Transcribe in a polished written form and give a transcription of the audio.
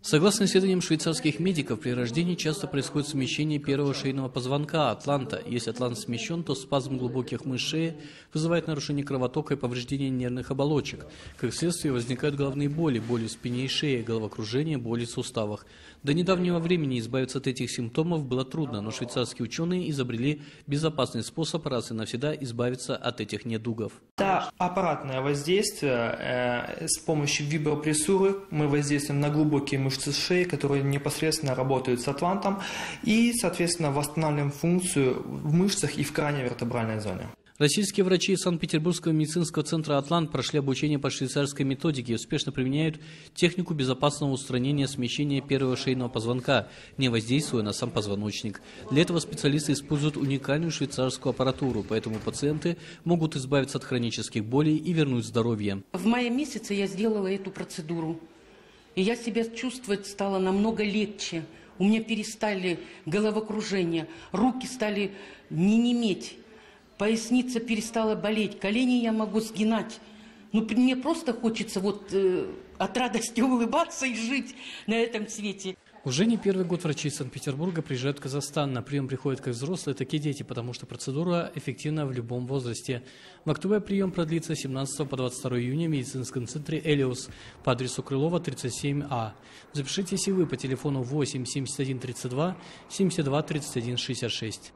Согласно исследованиям швейцарских медиков, при рождении часто происходит смещение первого шейного позвонка атланта. Если атлант смещен, то спазм глубоких мышц шеи вызывает нарушение кровотока и повреждение нервных оболочек. Как следствие, возникают головные боли, боли в спине и шее, головокружение, боли в суставах. До недавнего времени избавиться от этих симптомов было трудно, но швейцарские ученые изобрели безопасный способ раз и навсегда избавиться от этих недугов. Это аппаратное воздействие. С помощью вибропрессуры мы воздействуем на глубокие мышцы шеи, которые непосредственно работают с атлантом, и, соответственно, восстанавливаем функцию в мышцах и в крайневертебральной зоне. Российские врачи из Санкт-Петербургского медицинского центра «Атлант» прошли обучение по швейцарской методике и успешно применяют технику безопасного устранения смещения первого шейного позвонка, не воздействуя на сам позвоночник. Для этого специалисты используют уникальную швейцарскую аппаратуру, поэтому пациенты могут избавиться от хронических болей и вернуть здоровье. В мае месяце я сделала эту процедуру. И я себя чувствовать стала намного легче. У меня перестали головокружения, руки стали не неметь, поясница перестала болеть, колени я могу сгинать. Ну, мне просто хочется вот от радости улыбаться и жить на этом свете. Уже не первый год врачи из Санкт-Петербурга приезжают в Казахстан. На прием приходят как взрослые, так и дети, потому что процедура эффективна в любом возрасте. В октябре прием продлится с 17 по 22 июня в медицинском центре «Элиус» по адресу Крылова, 37А. Запишитесь и вы по телефону 8 71 32 72 31 66.